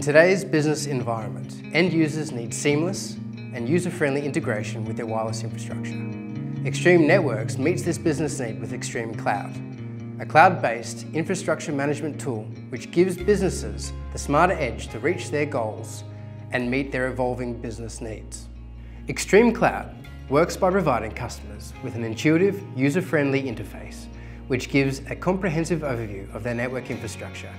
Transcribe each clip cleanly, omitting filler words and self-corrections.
In today's business environment, end users need seamless and user-friendly integration with their wireless infrastructure. Extreme Networks meets this business need with ExtremeCloud, a cloud-based infrastructure management tool which gives businesses the smarter edge to reach their goals and meet their evolving business needs. ExtremeCloud works by providing customers with an intuitive, user-friendly interface which gives a comprehensive overview of their network infrastructure,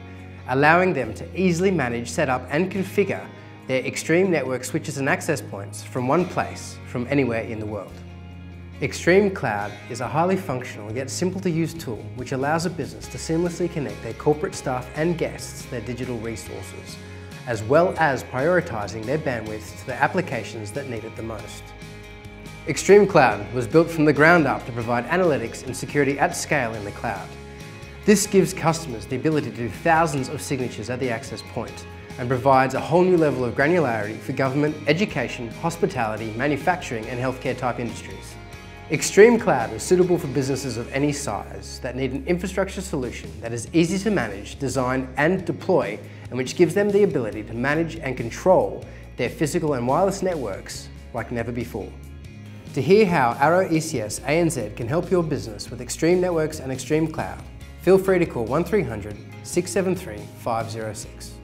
allowing them to easily manage, set up and configure their Extreme Network switches and access points from one place, from anywhere in the world. ExtremeCloud is a highly functional yet simple to use tool which allows a business to seamlessly connect their corporate staff and guests to their digital resources, as well as prioritising their bandwidth to the applications that need it the most. ExtremeCloud was built from the ground up to provide analytics and security at scale in the cloud. This gives customers the ability to do thousands of signatures at the access point and provides a whole new level of granularity for government, education, hospitality, manufacturing and healthcare type industries. ExtremeCloud is suitable for businesses of any size that need an infrastructure solution that is easy to manage, design and deploy, and which gives them the ability to manage and control their physical and wireless networks like never before. To hear how Arrow ECS ANZ can help your business with Extreme Networks and ExtremeCloud, feel free to call 1300 673 506.